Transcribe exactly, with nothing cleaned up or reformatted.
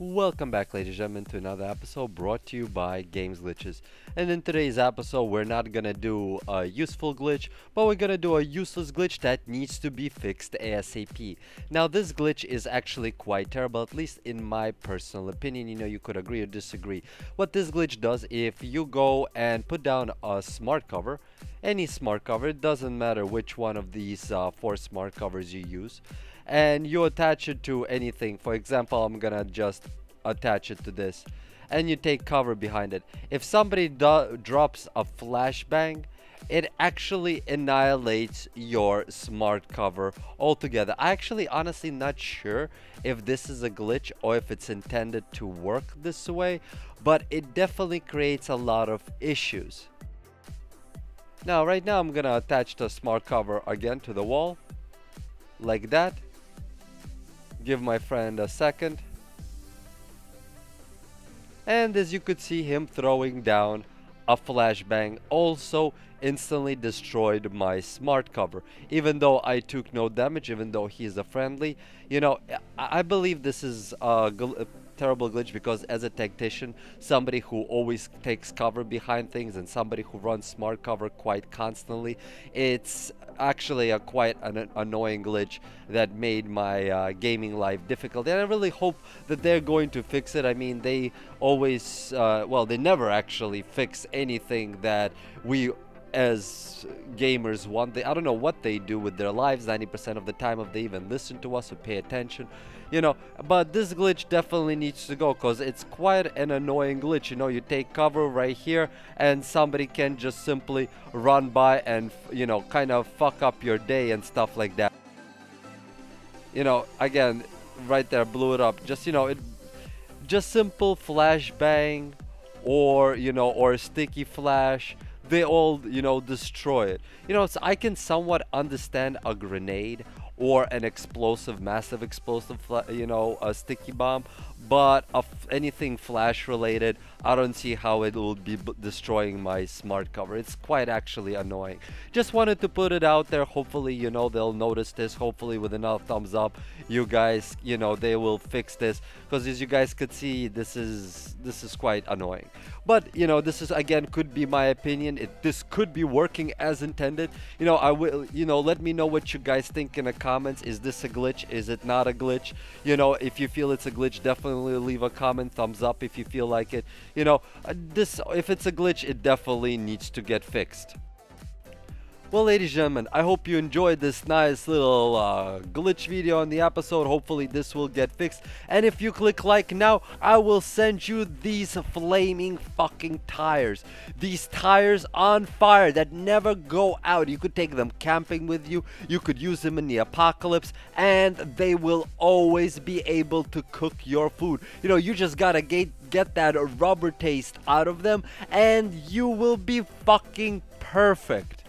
Welcome back, ladies and gentlemen, to another episode brought to you by Games Glitches. And in today's episode, we're not gonna do a useful glitch, but we're gonna do a useless glitch that needs to be fixed ASAP. Now, this glitch is actually quite terrible, at least in my personal opinion. You know, you could agree or disagree. What this glitch does, if you go and put down a smart cover, any smart cover, it doesn't matter which one of these uh, four smart covers you use, and you attach it to anything. For example, I'm gonna just attach it to this, and you take cover behind it. If somebody do drops a flashbang, it actually annihilates your smart cover altogether. I actually honestly not sure if this is a glitch or if it's intended to work this way, but it definitely creates a lot of issues. Now right now I'm gonna attach the smart cover again to the wall like that. Give my friend a second, and as you could see, him throwing down a flashbang also instantly destroyed my smart cover, even though I took no damage, even though he's a friendly. You know, I, I believe this is a gl terrible glitch, because as a tactician, somebody who always takes cover behind things and somebody who runs smart cover quite constantly, it's actually a quite an annoying glitch that made my uh, gaming life difficult, and I really hope that they're going to fix it. I mean, they always uh, well, they never actually fix anything that we as gamers want. They, I don't know what they do with their lives ninety percent of the time, if they even listen to us or pay attention, you know. But this glitch definitely needs to go, because it's quite an annoying glitch. You know, you take cover right here and somebody can just simply run by and, you know, kind of fuck up your day and stuff like that. You know, again, right there, blew it up. Just, you know, it just simple flashbang, or, you know, or sticky flash. They all, you know, destroy it. You know, so I can somewhat understand a grenade or an explosive, massive explosive, you know, a sticky bomb, but of anything flash related, I don't see how it will be b destroying my smart cover. It's quite actually annoying. Just wanted to put it out there. Hopefully, you know, they'll notice this. Hopefully with another thumbs up, you guys, you know, they will fix this, because as you guys could see, this is this is quite annoying. But, you know, this is, again, could be my opinion. It this could be working as intended. You know, I will, you know, let me know what you guys think in a comments. Is this a glitch? Is it not a glitch? You know, if you feel it's a glitch, definitely leave a comment. Thumbs up if you feel like it. You know, this, if it's a glitch, it definitely needs to get fixed. Well, ladies and gentlemen, I hope you enjoyed this nice little uh, glitch video on the episode. Hopefully this will get fixed, and if you click like now, I will send you these flaming fucking tires. These tires on fire that never go out. You could take them camping with you, you could use them in the apocalypse, and they will always be able to cook your food. You know, you just gotta get, get that rubber taste out of them, and you will be fucking perfect.